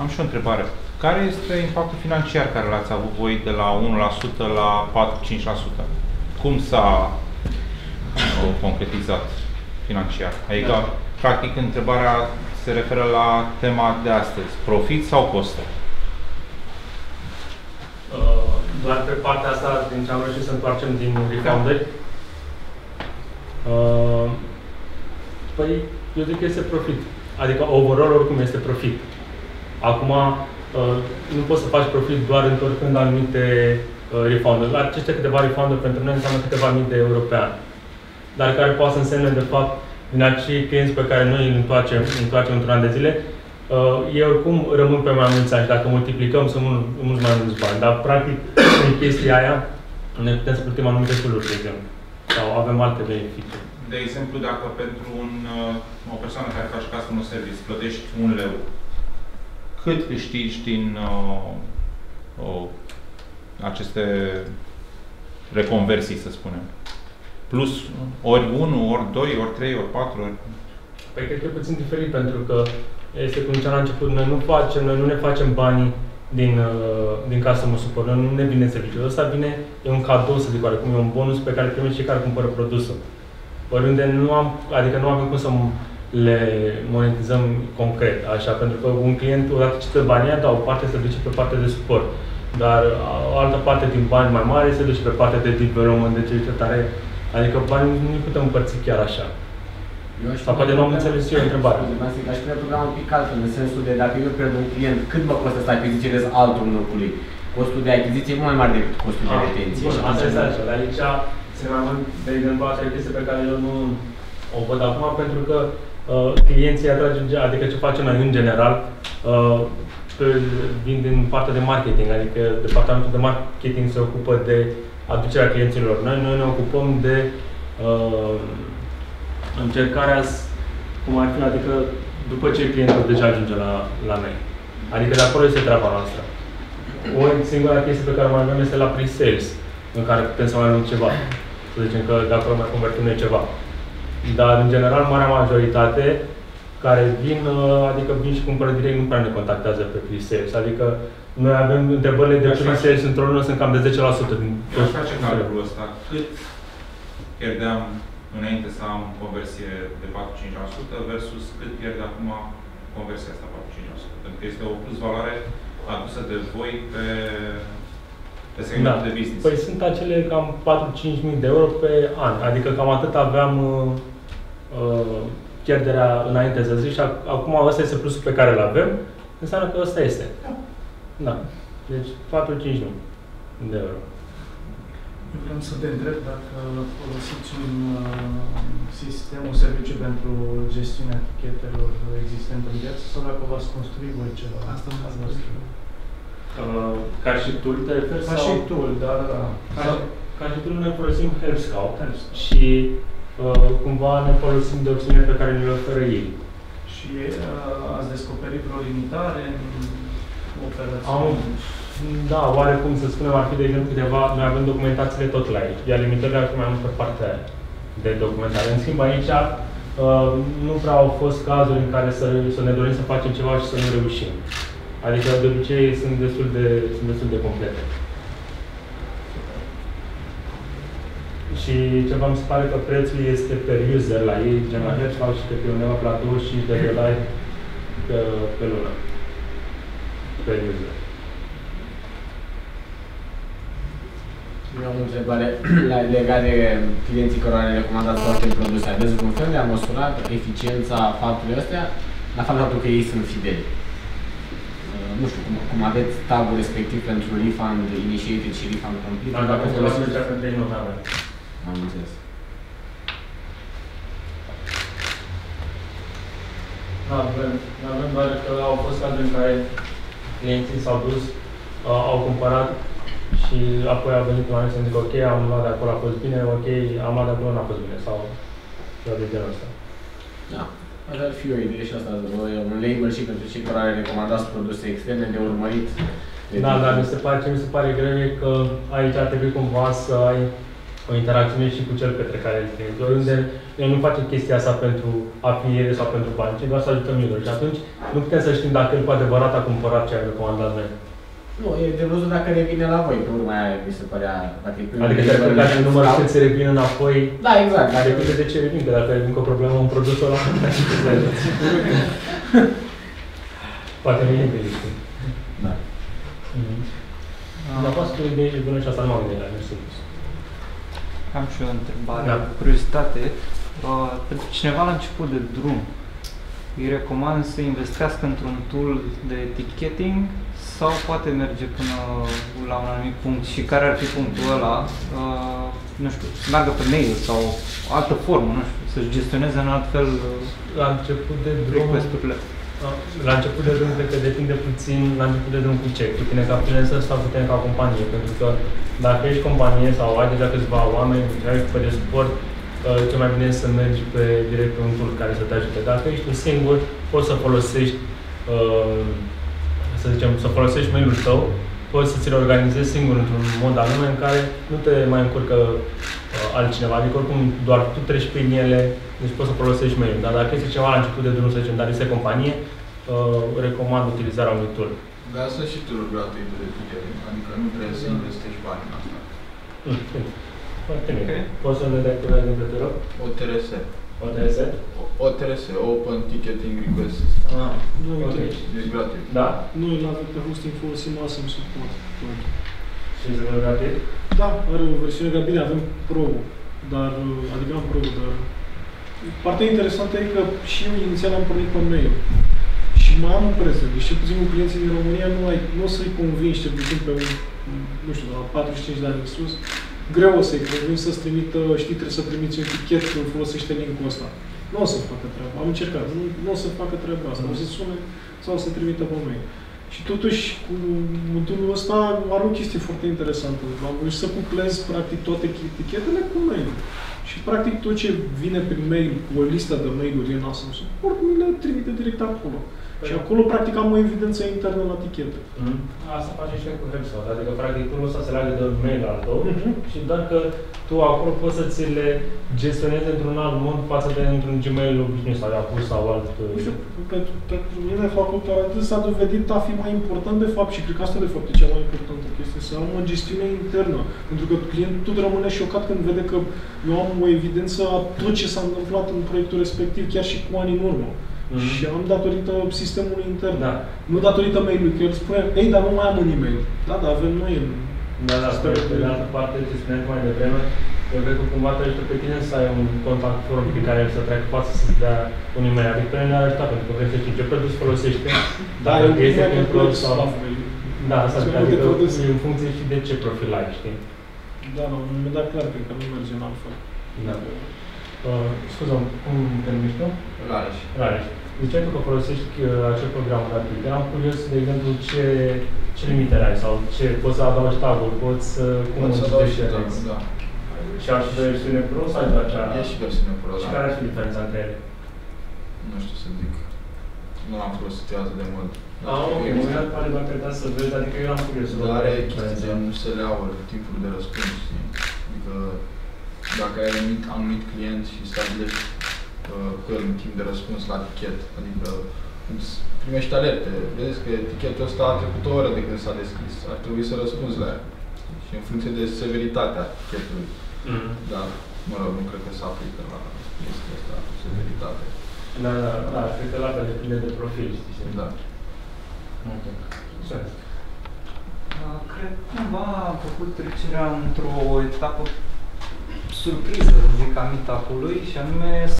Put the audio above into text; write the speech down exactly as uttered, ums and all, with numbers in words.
Am și o întrebare. Care este impactul financiar care l-ați avut voi de la unu la sută la patru la cinci la sută? Cum s-a concretizat financiar? Adică, da. Practic, întrebarea se referă la tema de astăzi. Profit sau costă? Doar pe partea asta, din ce am reușit să întoarcem din refundări. Uh, păi, eu zic că este profit. Adică, overall, oricum este profit. Acum, uh, nu poți să faci profit doar întorcând anumite uh, refundări. Aceste câteva refundări pentru noi înseamnă câteva mii de euro pe an. Dar care poate să însemne, de fapt, din acei clienți pe care noi îi întoarcem, întoarcem într-un an de zile, Uh, ei oricum rămân pe mai mulți ani și dacă multiplicăm, sunt mult, mult mai mulți bani. Dar, practic, în chestia aia, ne putem să plătim anumite lucruri, de exemplu. Sau avem alte beneficii. De exemplu, dacă pentru un, o persoană care face customer service plătești un leu, cât câștigi din uh, uh, aceste reconversii, să spunem? Plus ori unu, ori doi, ori trei, ori patru, ori... Păi cred că e puțin diferit, pentru că este cum ce am început, noi nu facem, noi nu ne facem banii din, din customer support, noi nu ne vine serviciul ăsta, vine, e un cadou, să zic oarecum, e un bonus pe care îl primești cei care cumpără produsul. Oriunde nu am, adică nu avem cum să le monetizăm concret, așa, pentru că un client, odată ce dă banii, da, o parte se duce pe partea de suport, dar o altă parte din bani mai mare se duce pe partea de development, de cercetare, adică banii nu putem împărți chiar așa. Sau poate nu am înțeles eu întrebarea. Aș pune programul un pic altfel, în sensul de dacă eu pierd un client, cât mă costă să achiziționez altul în locul lui? Costul de achiziție e mult mai mare decât costul de retenție. Bun, asta este așa. Dar aici se mai mult de exemplu altre chestii pe care eu nu o văd acum, pentru că uh, clienții atrage, adică ce facem noi în general, uh, vin din partea de marketing, adică departamentul de marketing se ocupă de aducerea clienților. Noi, noi ne ocupăm de uh, încercarea, cum ar fi, adică după ce clientul deja ajunge la, la noi. Adică de acolo este treaba noastră. O singura chestie pe care mai avem este la pre-sales, în care putem să mai avem ceva. Să zicem că de acolo mai convertim noi ceva. Dar, în general, marea majoritate care vin, adică vin și cumpără direct, nu prea ne contactează pe pre-sales. Adică noi avem întrebările de pre-sales într-o lună, sunt cam de zece la sută din tot. Eu aș face calculul ăsta. Cât pierdeam înainte să am conversie de patru la cinci la sută versus cât pierde acum conversia asta patru la cinci la sută. Pentru că este o plusvaloare adusă de voi pe, pe segmentul da. de business. Păi sunt acele cam patru-cinci mii de euro pe an. Adică cam atât aveam uh, pierderea înainte să zic și acum ăsta este plusul pe care îl avem. Înseamnă că ăsta este. Da. Da. Deci patru-cinci mii de euro. Eu vreau să te întreb dacă folosiți un sistem, un serviciu pentru gestiunea etichetelor existente în viață sau dacă v-ați construit voi ceva. Asta nu ați construit. Ca și tool te referi? Ca și tool, da, da. Ca și tool noi folosim HelpScout și cumva ne folosim de opțiunile pe care ne le oferă ei. Și ați descoperit vreo limitare în operațiune? Da, oarecum să spunem, ar fi de exemplu câteva, noi avem documentațiile tot la aici, iar limitările ar fi mai mult pe partea aia de documentare. În schimb, aici uh, nu prea au fost cazuri în care să, să ne dorim să facem ceva și să nu reușim. Adică, de obicei, sunt destul de, sunt destul de complete. Și ceva mi se pare că prețul este per user la ei, gen la Rareș, sau și că pe undeva la douăzeci și cinci de dolari pe, pe lună. Per user. Eu am o întrebare legat de clienții care le recomandați toate produse. Aveți vreun fel de a măsura eficiența faptului astea, la faptul că ei sunt fideli? Nu știu, cum, cum aveți tabul respectiv pentru refund initiated și refund complete. Dar dacă folosiți deja pentru ei, nu avem. Am înțeles. Nu avem, nu avem, doar că au fost cazuri în care clienții s-au dus, au cumpărat și apoi a venit oameni să-mi zic, ok, am luat de acolo, a fost bine, ok, am luat de acolo, n-a fost bine, sau ceva de genul ăsta. Da, asta ar fi o idee și asta, un label și pentru cei care recomandați produse externe de urmărit. De da, dar mi se pare, ce mi se pare greu e că aici ar trebui cumva să ai o interacțiune și cu cel către care îl clienți. Noi nu facem chestia asta pentru afiliere sau pentru bani, ci doar să ajutăm user. Și atunci nu putem să știm dacă el cu adevărat a cumpărat ce a recomandat noi. Nu, e de văzut dacă revine la voi, pe urma aia mi se părea... Dacă adică dacă nu mă știu se revine înapoi... Da, exact. Dacă depinde de ce revin, că dacă revin cu o problemă, un produs ăla... Poate nu e interesant. Da. Dar poate să fie de bună și asta nu m-am gândit la mersul. Am și eu o întrebare, da. Curiozitate. Uh, pentru cineva la început de drum, îi recomand să investească într-un tool de ticketing sau poate merge până la un anumit punct și care ar fi punctul ăla, uh, nu știu, să meargă pe mail sau altă formă, nu știu, să-și gestioneze în alt fel la început de drum. La început de drum, cred că depinde puțin la început de drum cu ce, cu tine ca freelancer sau cu tine ca companie, pentru că dacă ești companie sau ai deja câțiva oameni, ai pe de suport, cel mai bine să mergi pe direct pe un tool care să te ajute. Dacă ești tu singur, poți să folosești, să zicem, să folosești mail-ul tău, poți să ți-l organizezi singur într-un mod anume în care nu te mai încurcă altcineva, adică oricum doar tu treci prin ele, deci poți să folosești mail-ul. Dar dacă este ceva la început de drum, să zicem, dar este companie, recomand utilizarea unui tool. Dar sunt și tool-uri gratuite de ticketing, adică nu trebuie să investești bani în asta. Foarte bine. Okay. Poți să ne dai cu noi numele, te rog? O T R S. O T R S? O T R S, Open Ticketing Request System. Ah, nu okay. Deci gratis. Da? Noi la pe hosting folosim Awesome Support. Și este gratis? Da, are o versiune gratuită, avem Pro, dar, adică am Pro, dar... Partea interesantă e că și eu inițial am pornit pe mail. Și mai am un preț, deci cel puțin cu clienții din România nu, nu o să-i convingi, cel puțin pe un, nu știu, la patruzeci și cinci de ani în sus, greu o să-i convins să-ți trimită, știi, trebuie să primiți un tichet când folosește link-ul ăsta. Nu o să facă treaba, am încercat, nu, nu o să facă treaba asta, o să sune sau o să trimită pe mail. Și totuși, cu modulul ăsta, are o chestie foarte interesantă. Am vrut să cuplez, practic, toate etichetele cu mail. Și, practic, tot ce vine prin mail, cu o listă de mail-uri în Awesome Support, mi le trimite direct acolo. Păi. Și acolo, practic, am o evidență internă la etichetă. Mm-hmm. Asta face și cu HelpSoft. Adică, practic, unul ăsta se leagă de un mail al tău mm-hmm. și dacă tu acolo poți să ți le gestionezi într-un alt mod față de într-un Gmail obișnuit sau Yahoo sau alt... Nu știu, pentru, pentru mine, facultatea atât s-a dovedit a fi mai important, de fapt, și cred că asta, de fapt, e cea mai importantă chestie, să am o gestiune internă. Pentru că clientul tot rămâne șocat când vede că eu am o evidență a tot ce s-a întâmplat în proiectul respectiv, chiar și cu ani în urmă. Mm-hmm. Și am datorită sistemului intern. Da. Nu datorită mail-ului, că el spune, ei, dar nu mai am un e-mail. Da, dar avem noi în... Da, dar pe de, de altă parte, ce spuneam mai devreme, eu cred că cumva te ajută pe tine să ai un contact form pe care el să treacă față să-ți dea un e-mail. Adică pe noi ne-a ajutat, pentru că vrei să știi ce produs folosește, dar da, este un produs sau... Da, asta adică e în funcție și de ce profil ai, știi? Da, nu, mi-a dat clar, cred că nu merge în altfel. Da. Uh, Scuze-mi, cum te numești tu? Rareș. Rareș. Ziceai tu că folosești uh, acel program gratuit. Am curios, de exemplu, ce, ce limitele ai sau ce poți să adaugi taburi, poți să... Cum poți să adaugi taburi, da. Și aș versiune pro sau ai doar cea... E și versiune pro, da. Și care ar fi diferența între ele? Nu știu să zic. Nu am folosit eu atât de mult. Ah, ok, mă mi-ar pare doar că să vezi, adică eu am curios. Dar are chestii de nu se le au timpul de răspuns, știi? Adică... Dacă ai anumit, anumit client și stabilești uh, cu el un timp de răspuns la tichet, adică îți primești alerte, vezi că tichetul ăsta a trecut o oră de când s-a deschis, ar trebui să răspunzi la el. Și în funcție de severitatea tichetului. Mm-hmm. Dar, mă rog, nu cred că se aplică la chestia asta, severitate. Da, da, da, cred că la fel depinde de profil, știi? Da. Ok. Uh, cred că cumva am făcut trecerea într-o etapă surpriză, zic, a meetup-ului și anume